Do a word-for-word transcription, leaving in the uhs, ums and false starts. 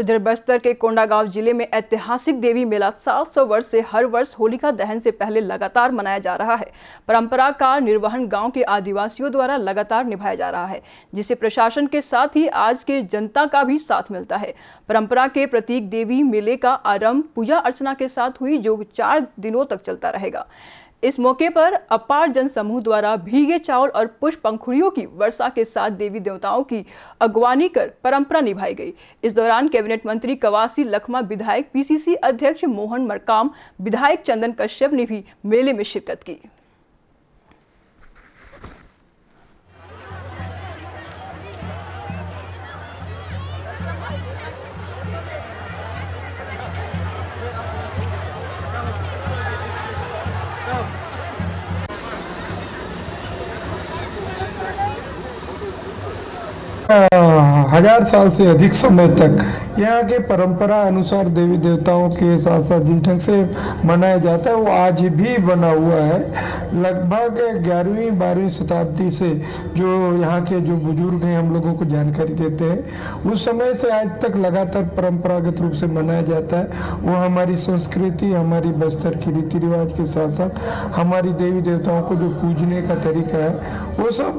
तो इधर बस्तर के कोंडागांव जिले में ऐतिहासिक देवी मेला सात सौ वर्ष से हर वर्ष होलिका दहन से पहले लगातार मनाया जा रहा है। परंपरा का निर्वहन गांव के आदिवासियों द्वारा लगातार निभाया जा रहा है, जिसे प्रशासन के साथ ही आज के जनता का भी साथ मिलता है। परंपरा के प्रतीक देवी मेले का आरंभ पूजा अर्चना के साथ हुई, जो चार दिनों तक चलता रहेगा। इस मौके पर अपार जन समूह द्वारा भीगे चावल और पुष्प पंखुड़ियों की वर्षा के साथ देवी देवताओं की अगवानी कर परंपरा निभाई गई। इस दौरान कैबिनेट मंत्री कवासी लखमा, विधायक पीसीसी अध्यक्ष मोहन मरकाम, विधायक चंदन कश्यप ने भी मेले में शिरकत की। हजार साल से अधिक समय तक यहाँ के परंपरा अनुसार देवी देवताओं के साथ साथ जींठक से मनाया जाता है, वो आज भी बना हुआ है। लगभग ग्यारहवीं बारहवीं शताब्दी से जो यहाँ के जो बुजुर्ग हैं हम लोगों को जानकारी देते हैं, उस समय से आज तक लगातार परंपरागत रूप से मनाया जाता है। वो हमारी संस्कृति, हमारी बस्तर की रीति रिवाज के साथ साथ हमारी देवी देवताओं को जो पूजने का तरीका है वो सब